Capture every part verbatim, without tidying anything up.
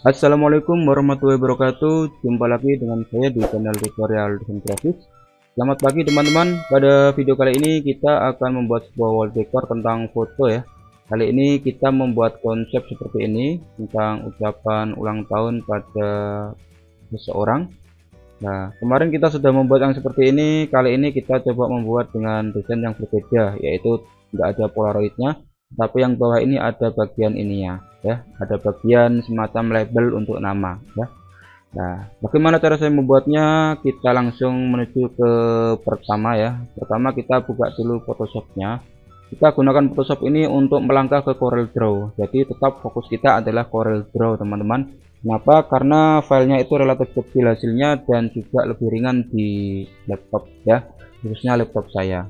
Assalamualaikum warahmatullahi wabarakatuh. Jumpa lagi dengan saya di channel tutorial desain grafis. Selamat pagi teman-teman. Pada video kali ini kita akan membuat sebuah wallpaper tentang foto ya. Kali ini kita membuat konsep seperti ini tentang ucapan ulang tahun pada seseorang. Nah, kemarin kita sudah membuat yang seperti ini. Kali ini kita coba membuat dengan desain yang berbeda, yaitu tidak ada polaroidnya, tapi yang bawah ini ada bagian ininya ya, ada bagian semacam label untuk nama ya. Nah, bagaimana cara saya membuatnya? Kita langsung menuju ke pertama ya. Pertama kita buka dulu Photoshopnya. Kita gunakan Photoshop ini untuk melangkah ke Corel Draw. Jadi tetap fokus kita adalah Corel Draw teman-teman. Kenapa? Karena filenya itu relatif kecil hasilnya dan juga lebih ringan di laptop ya, khususnya laptop saya.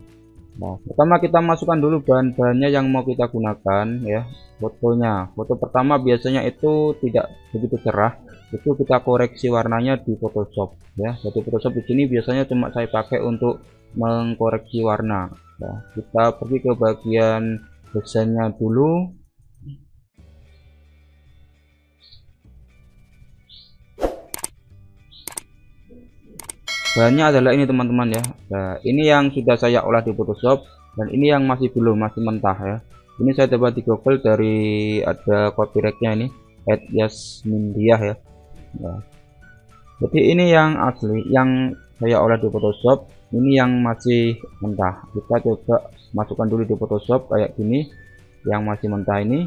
Nah, pertama kita masukkan dulu bahan-bahannya yang mau kita gunakan ya, fotonya. Foto pertama biasanya itu tidak begitu cerah, itu kita koreksi warnanya di Photoshop ya. Jadi Photoshop di sini biasanya cuma saya pakai untuk mengkoreksi warna. Nah, kita pergi ke bagian desainnya dulu. Bahannya adalah ini teman-teman ya. Nah, ini yang sudah saya olah di Photoshop dan ini yang masih belum, masih mentah ya. Ini saya dapat di Google dari ada copyrightnya ini at yasmindiah ya. Nah, jadi ini yang asli yang saya olah di Photoshop, ini yang masih mentah. Kita coba masukkan dulu di Photoshop kayak gini yang masih mentah ini,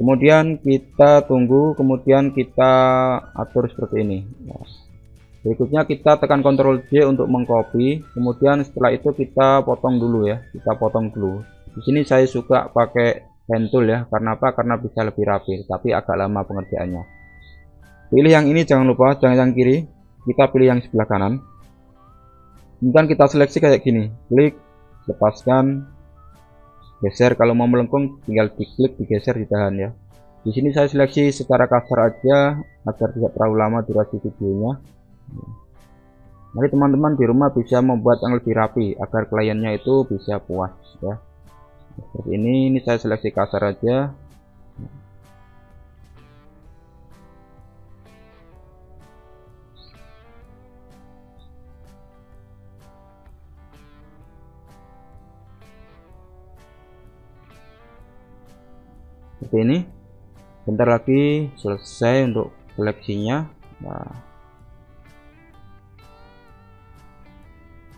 kemudian kita tunggu, kemudian kita atur seperti ini. Nah, berikutnya kita tekan kontrol J untuk mengcopy, kemudian setelah itu kita potong dulu ya, kita potong dulu. Di sini saya suka pakai hand tool ya, karena apa? Karena bisa lebih rapi, tapi agak lama pengerjaannya. Pilih yang ini, jangan lupa, jangan yang kiri, kita pilih yang sebelah kanan. Kemudian kita seleksi kayak gini, klik, lepaskan, geser. Kalau mau melengkung, tinggal diklik, digeser, ditahan ya. Di sini saya seleksi secara kasar aja, agar tidak terlalu lama durasi videonya. Mari teman-teman di rumah bisa membuat yang lebih rapi agar kliennya itu bisa puas ya. Seperti ini, ini saya seleksi kasar aja. Seperti ini. Bentar lagi selesai untuk seleksinya. Nah,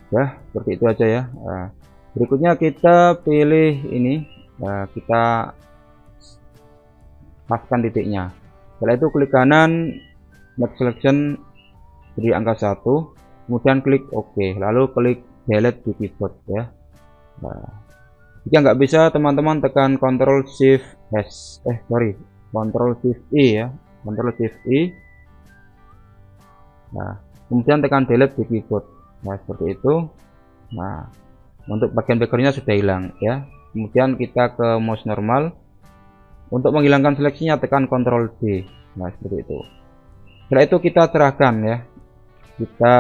ya seperti itu aja ya. Nah, berikutnya kita pilih ini, nah, kita paskan titiknya. Setelah itu klik kanan, make selection, beri angka satu, kemudian klik OK, lalu klik delete di keyboard ya. Nah, jika nggak bisa teman-teman tekan kontrol shift S, eh sorry kontrol shift I ya, kontrol shift I. Nah, kemudian tekan delete di keyboard. Nah, seperti itu. Nah, untuk bagian backgroundnya sudah hilang ya. Kemudian kita ke mouse normal. Untuk menghilangkan seleksinya tekan kontrol D. Nah, seperti itu. Setelah itu kita cerahkan ya, kita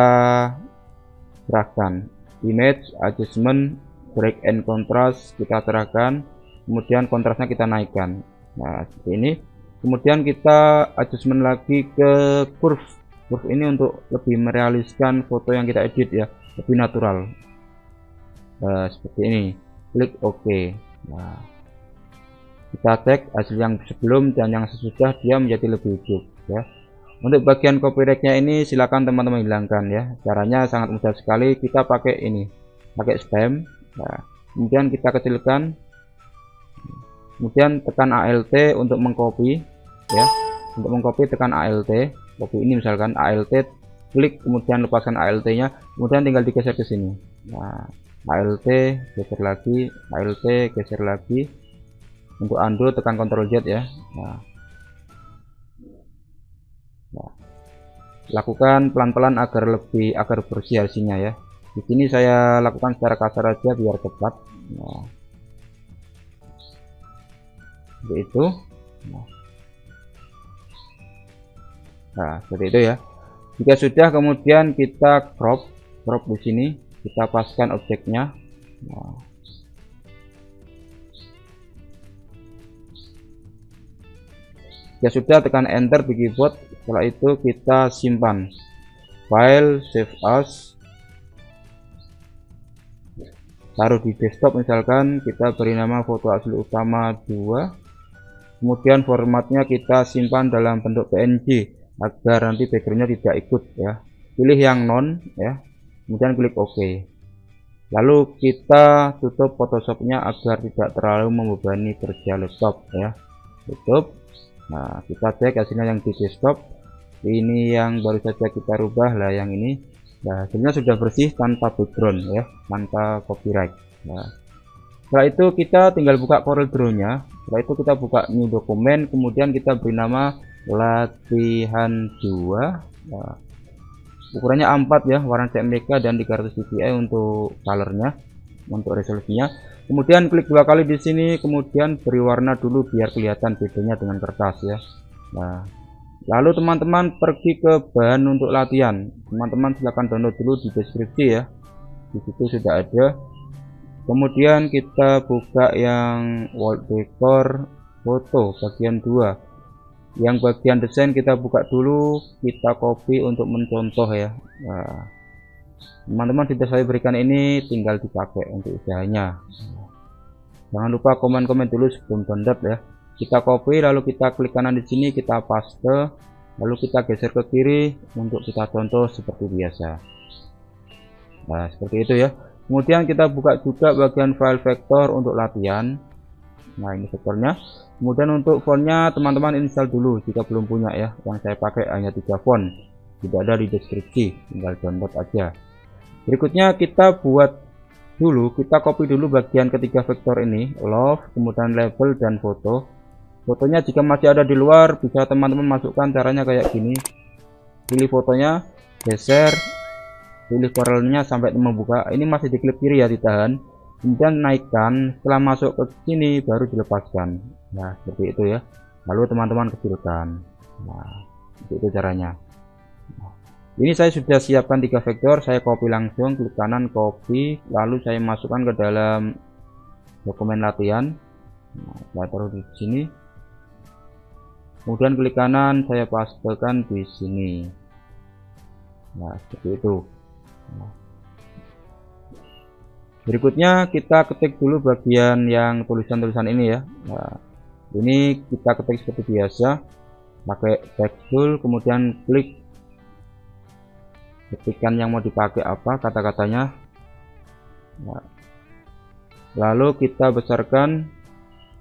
cerahkan image, adjustment, break and contrast, kita cerahkan. Kemudian kontrasnya kita naikkan. Nah, seperti ini. Kemudian kita adjustment lagi ke curve. Terus ini untuk lebih merealiskan foto yang kita edit ya, lebih natural. Nah, seperti ini, klik OK. Nah, kita tag hasil yang sebelum dan yang sesudah, dia menjadi lebih hijau ya. Untuk bagian copyrightnya ini silakan teman-teman hilangkan ya. Caranya sangat mudah sekali, kita pakai ini, pakai stem. Nah, kemudian kita kecilkan, kemudian tekan alt untuk mengcopy ya. Untuk mengcopy tekan alt. Copy ini misalkan alt, klik, kemudian lepaskan alt-nya, kemudian tinggal digeser ke sini. Nah, alt, geser lagi, alt, geser lagi. Untuk undo tekan kontrol Z ya. Nah, nah, lakukan pelan-pelan agar lebih agar bersih hasilnya ya. Di sini saya lakukan secara kasar aja biar tepat. Nah, begitu. Nah, nah, seperti itu ya. Jika sudah, kemudian kita crop, crop di sini, kita paskan objeknya. Nah, Ya sudah, tekan enter di keyboard. Setelah itu kita simpan file, save as, taruh di desktop. Misalkan kita beri nama foto asli utama dua, kemudian formatnya kita simpan dalam bentuk P N G agar nanti backgroundnya tidak ikut ya. Pilih yang non ya, kemudian klik OK. Lalu kita tutup Photoshopnya agar tidak terlalu membebani kerja laptop ya. Tutup. Nah, kita cek hasilnya yang di desktop. Ini yang baru saja kita rubah lah yang ini. Nah, hasilnya sudah bersih tanpa background ya, tanpa copyright. Nah, setelah itu kita tinggal buka Corel Draw-nya. Setelah itu kita buka new dokumen, kemudian kita beri nama latihan dua. Nah, ukurannya A empat ya, warna C M Y K dan tiga ratus D P I untuk colornya, untuk resolusinya. Kemudian klik dua kali di sini, kemudian beri warna dulu biar kelihatan bedanya dengan kertas ya. Nah, lalu teman-teman pergi ke bahan untuk latihan. Teman-teman silahkan download dulu di deskripsi ya, di situ sudah ada. Kemudian kita buka yang wallpaper foto bagian dua. Yang bagian desain kita buka dulu, kita copy untuk mencontoh ya. Teman-teman, nah, sudah saya berikan ini, tinggal dipakai untuk usahanya. Jangan lupa komen-komen dulu sebelum download ya. Kita copy, lalu kita klik kanan di sini, kita paste, lalu kita geser ke kiri untuk kita contoh seperti biasa. Nah, seperti itu ya. Kemudian kita buka juga bagian file vektor untuk latihan. Nah, ini vektornya. Kemudian untuk fontnya teman-teman install dulu jika belum punya ya. Yang saya pakai hanya tiga font, tidak ada di deskripsi, tinggal download aja. Berikutnya kita buat dulu, kita copy dulu bagian ketiga vektor ini, love, kemudian label dan foto. Fotonya jika masih ada di luar bisa teman-teman masukkan, caranya kayak gini. Pilih fotonya, geser, pilih corelnya sampai membuka. Ini masih di klik kiri ya, ditahan. Kemudian naikkan, setelah masuk ke sini baru dilepaskan. Nah, seperti itu ya. Lalu teman-teman kecilkan. Nah, itu caranya. Nah, ini saya sudah siapkan tiga vektor, saya copy langsung, klik kanan copy, lalu saya masukkan ke dalam dokumen latihan. Nah, saya taruh di sini. Kemudian klik kanan, saya pastekan di sini. Nah, seperti itu. Nah, berikutnya kita ketik dulu bagian yang tulisan-tulisan ini ya. Nah, ini kita ketik seperti biasa pakai text tool, kemudian klik ketikan yang mau dipakai apa kata-katanya. Nah, lalu kita besarkan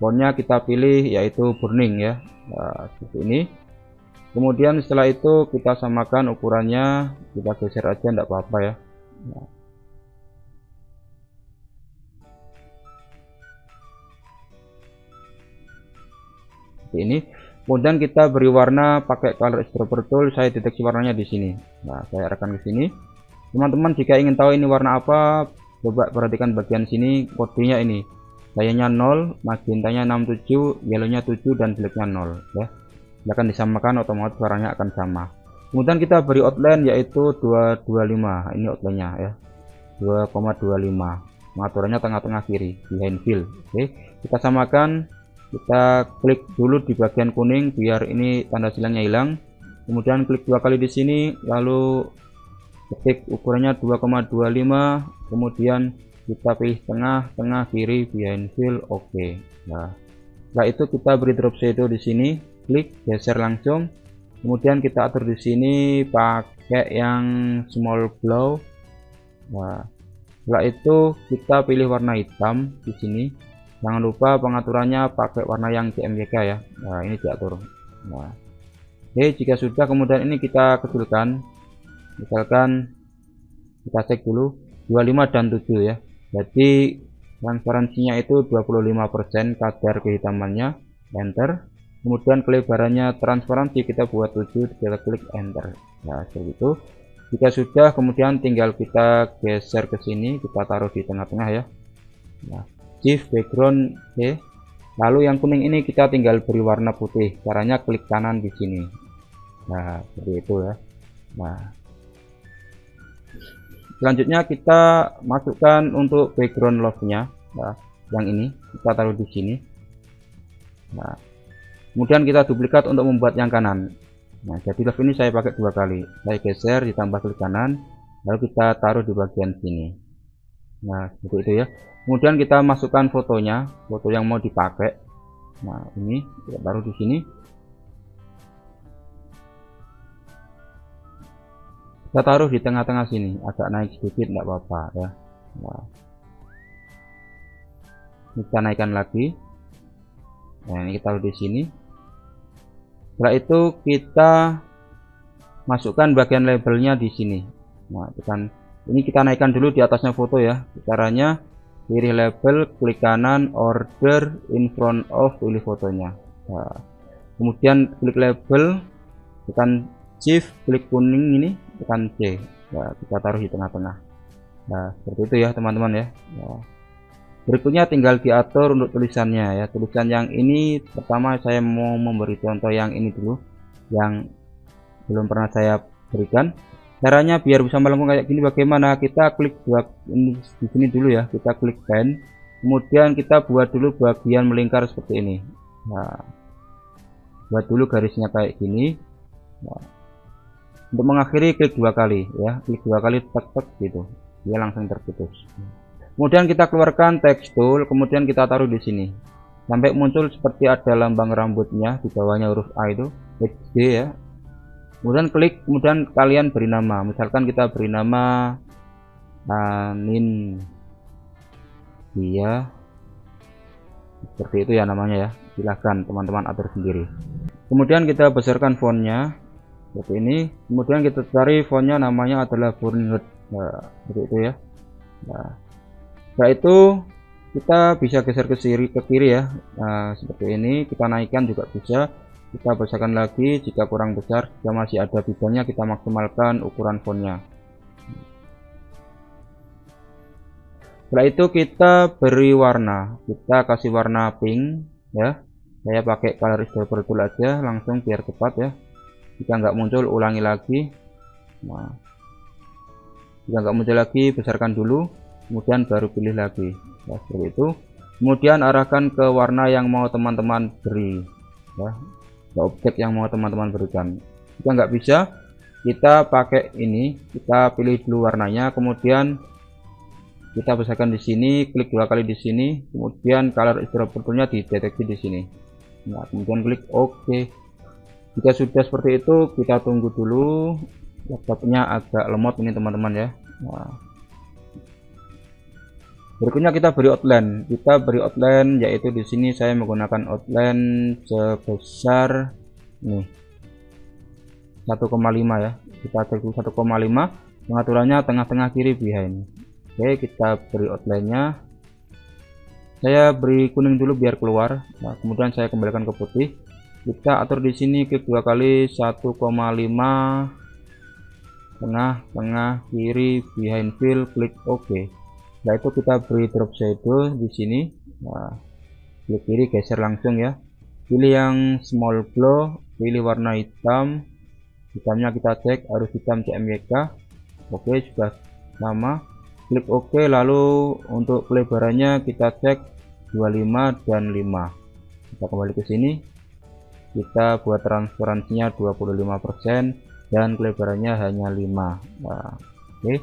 fontnya, kita pilih yaitu burning ya. Nah, seperti ini. Kemudian setelah itu kita samakan ukurannya, kita geser aja tidak apa-apa ya. Nah, ini kemudian kita beri warna pakai color strobe tool. Saya deteksi warnanya di sini. Nah, saya arahkan ke sini. Teman-teman jika ingin tahu ini warna apa, coba perhatikan bagian sini kodenya. Ini sayanya nol, magentanya enam puluh tujuh, yellownya tujuh, dan blacknya nol ya. Silahkan disamakan, otomatis warnanya akan sama. Kemudian kita beri outline yaitu dua ratus dua puluh lima, ini outline-nya ya, dua koma dua lima. Pengaturannya tengah-tengah kiri, behind fill. Oke, kita samakan. Kita klik dulu di bagian kuning biar ini tanda silangnya hilang. Kemudian klik dua kali di sini, lalu ketik ukurannya dua koma dua lima, kemudian kita pilih tengah, tengah kiri, behind fill, oke. Nah, setelah itu kita beri drop shadow di sini, klik geser langsung. Kemudian kita atur di sini pakai yang small glow. Nah, setelah itu kita pilih warna hitam di sini. Jangan lupa pengaturannya pakai warna yang C M Y K ya. Nah, ini diatur. Nah, oke, jika sudah, kemudian ini kita kecilkan. Misalkan kita cek dulu dua puluh lima dan tujuh ya. Jadi transparansinya itu dua puluh lima persen kadar kehitamannya. Enter. Kemudian kelebarannya transparansi kita buat tujuh, kita klik enter. Nah, seperti itu. Jika sudah, kemudian tinggal kita geser ke sini, kita taruh di tengah-tengah ya. Nah, shift background, oke. Okay. Lalu yang kuning ini kita tinggal beri warna putih. Caranya klik kanan di sini. Nah, seperti itu ya. Nah, selanjutnya kita masukkan untuk background love-nya. Nah, yang ini kita taruh di sini. Nah, Kemudian kita duplikat untuk membuat yang kanan. Nah, jadi love ini saya pakai dua kali. Saya geser, ditambah klik kanan, lalu kita taruh di bagian sini. Nah, seperti itu ya. Kemudian kita masukkan fotonya, foto yang mau dipakai. Nah, ini kita taruh di sini. Kita taruh di tengah-tengah sini, agak naik sedikit tidak apa-apa ya. Nah, kita naikkan lagi. Nah, ini kita taruh di sini. Setelah itu kita masukkan bagian labelnya di sini. Nah, tekan. Ini kita naikkan dulu di atasnya foto ya. Caranya pilih label, klik kanan, order in front of, pilih fotonya. Nah, kemudian klik label, tekan shift, klik kuning ini, tekan C. Nah, kita taruh di tengah-tengah. Nah, seperti itu ya teman-teman ya. Nah, berikutnya tinggal diatur untuk tulisannya ya. Tulisan yang ini pertama saya mau memberi contoh yang ini dulu, yang belum pernah saya berikan. Caranya biar bisa melengkung kayak gini bagaimana, kita klik buat ini di sini dulu ya, kita klik pen, kemudian kita buat dulu bagian melingkar seperti ini. Nah, buat dulu garisnya kayak gini. Nah, untuk mengakhiri klik dua kali ya, klik dua kali tek tek gitu, dia langsung terputus. Kemudian kita keluarkan text tool, kemudian kita taruh di sini sampai muncul seperti ada lambang rambutnya di bawahnya huruf A itu H D ya. Kemudian klik, kemudian kalian beri nama, misalkan kita beri nama Yasmindiah seperti itu ya namanya ya, silahkan teman-teman atur sendiri. Kemudian kita besarkan fontnya seperti ini, kemudian kita cari fontnya namanya adalah Burn Red. Nah, seperti itu ya. Nah, setelah itu kita bisa geser ke kiri, ke kiri ya. Nah, seperti ini kita naikkan juga bisa, kita besarkan lagi jika kurang besar, jika masih ada bidangnya kita maksimalkan ukuran fontnya. Setelah itu kita beri warna, kita kasih warna pink ya. Saya pakai color is double tool aja langsung biar cepat ya, jika nggak muncul ulangi lagi. Nah, jika nggak muncul lagi besarkan dulu, kemudian baru pilih lagi ya, seperti itu. Kemudian arahkan ke warna yang mau teman-teman beri ya, ke objek yang mau teman-teman berikan. Jika nggak bisa, kita pakai ini, kita pilih dulu warnanya, kemudian kita besarkan di sini, klik dua kali di sini, kemudian color isopropilnya dideteksi di sini. Nah, kemudian klik OK. Jika sudah seperti itu, kita tunggu dulu. Laptopnya agak lemot ini teman-teman ya. Nah, berikutnya kita beri outline, kita beri outline yaitu di sini saya menggunakan outline sebesar nih satu koma lima ya, kita tulis satu koma lima, pengaturannya tengah-tengah kiri behind. Oke, kita beri outline-nya, saya beri kuning dulu biar keluar. Nah, kemudian saya kembalikan ke putih, kita atur di sini klik dua kali satu koma lima tengah-tengah kiri behind fill, klik OK. Setelah itu kita beri drop shadow di sini. Nah, klik kiri geser langsung ya, pilih yang small glow, pilih warna hitam, hitamnya kita cek harus hitam C M Y K. Oke, sudah sama, klik OK. Lalu untuk pelebarannya kita cek dua puluh lima dan lima, kita kembali ke sini, kita buat transparansinya dua puluh lima persen dan pelebarannya hanya lima. Nah, oke,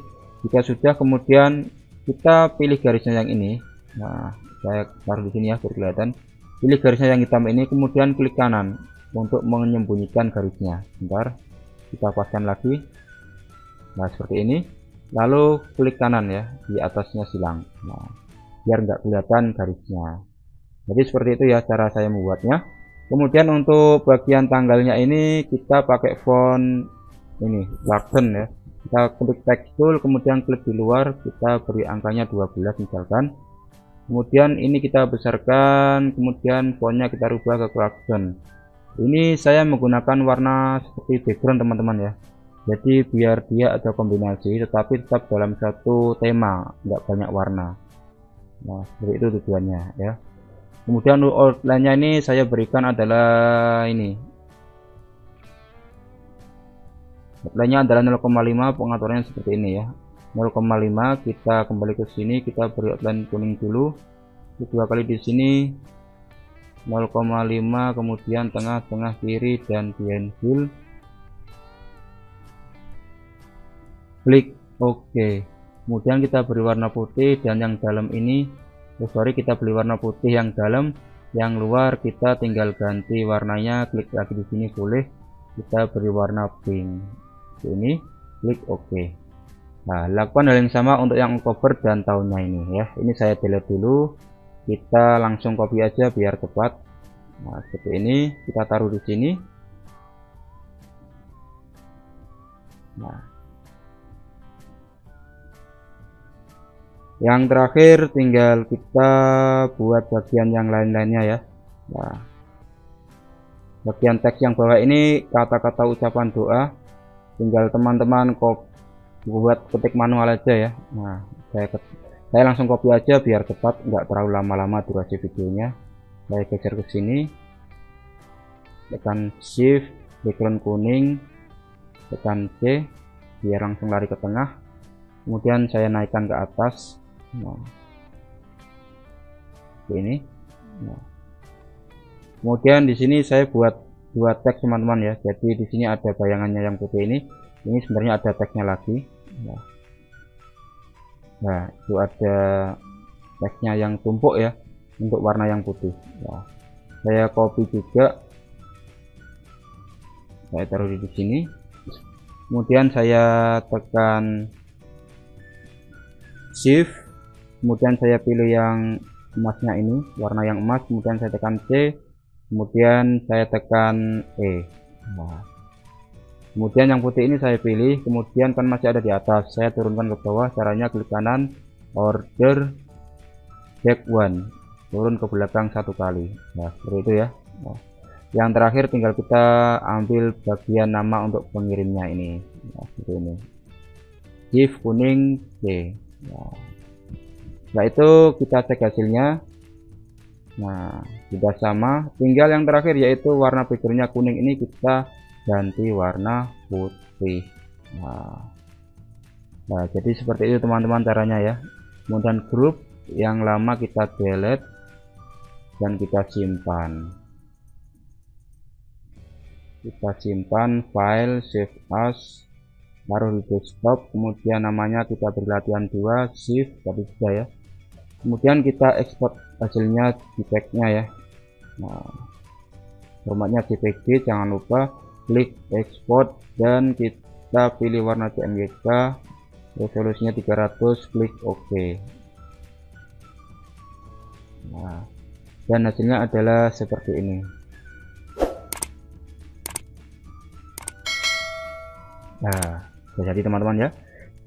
jika sudah kemudian kita pilih garisnya yang ini. Nah, saya taruh di sini ya biar kelihatan. Pilih garisnya yang hitam ini, kemudian klik kanan untuk menyembunyikan garisnya. Bentar, kita paskan lagi. Nah, seperti ini. Lalu klik kanan ya, di atasnya silang. Nah, biar nggak kelihatan garisnya. Jadi seperti itu ya cara saya membuatnya. Kemudian untuk bagian tanggalnya ini kita pakai font ini Larsen ya. Kita klik text tool, kemudian klik di luar, kita beri angkanya dua belas misalkan, kemudian ini kita besarkan, kemudian fontnya kita rubah ke Clarkson. Ini saya menggunakan warna seperti background teman-teman ya, jadi biar dia ada kombinasi tetapi tetap dalam satu tema, enggak banyak warna. Nah, seperti itu tujuannya ya. Kemudian outline-nya ini saya berikan adalah ini outline-nya adalah nol koma lima, pengaturannya seperti ini ya, nol koma lima. Kita kembali ke sini, kita beri outline kuning dulu, dua kali di sini, nol koma lima, kemudian tengah-tengah kiri dan pensil. Klik OK. Kemudian kita beri warna putih, dan yang dalam ini oh sorry kita beli warna putih yang dalam, yang luar kita tinggal ganti warnanya. Klik lagi di sini boleh, kita beri warna pink ini, klik OK. Nah, lakukan hal yang sama untuk yang cover dan tahunnya ini ya. Ini saya delete dulu, kita langsung copy aja biar cepat. Nah, seperti ini kita taruh di sini. Nah, yang terakhir tinggal kita buat bagian yang lain-lainnya ya. Nah, bagian teks yang bawah ini kata-kata ucapan doa, tinggal teman-teman kok buat ketik manual aja ya. Nah, saya saya langsung copy aja biar cepat, nggak terlalu lama-lama durasi videonya. Saya geser ke sini, tekan shift, background kuning, tekan C biar langsung lari ke tengah, kemudian saya naikkan ke atas. Nah, ini. Nah, kemudian di sini saya buat dua teks teman-teman ya. Jadi di sini ada bayangannya yang putih ini. Ini sebenarnya ada teksnya lagi. Nah, nah itu ada teksnya yang tumpuk ya untuk warna yang putih. Nah, saya copy juga. Saya taruh di sini. Kemudian saya tekan shift, kemudian saya pilih yang emasnya ini, warna yang emas, kemudian saya tekan C, kemudian saya tekan E. Nah, kemudian yang putih ini saya pilih, kemudian kan masih ada di atas, saya turunkan ke bawah. Caranya klik kanan, order back one, turun ke belakang satu kali. Nah, seperti itu ya. Nah, yang terakhir tinggal kita ambil bagian nama untuk pengirimnya ini. Nah, seperti ini, shift kuning C. Nah, setelah itu kita cek hasilnya. Nah, sudah sama, tinggal yang terakhir yaitu warna backgroundnya kuning ini kita ganti warna putih. Nah, nah jadi seperti itu teman-teman caranya ya. Kemudian grup yang lama kita delete dan kita simpan, kita simpan file, save as, taruh di desktop, kemudian namanya kita beri latihan dua, shift tadi sudah ya. Kemudian kita ekspor hasilnya, JPEG-nya ya. Nah, formatnya J P G, jangan lupa, klik ekspor dan kita pilih warna C M Y K, resolusinya tiga ratus, klik OK. Nah, dan hasilnya adalah seperti ini. Nah, jadi teman-teman ya,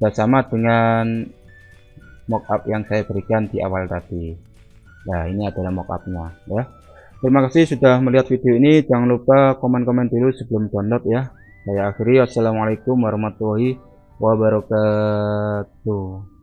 sudah sama dengan mockup yang saya berikan di awal tadi. Nah, ini adalah mockupnya ya. Terima kasih sudah melihat video ini. Jangan lupa komen-komen dulu sebelum download ya. Saya akhiri, assalamualaikum warahmatullahi wabarakatuh.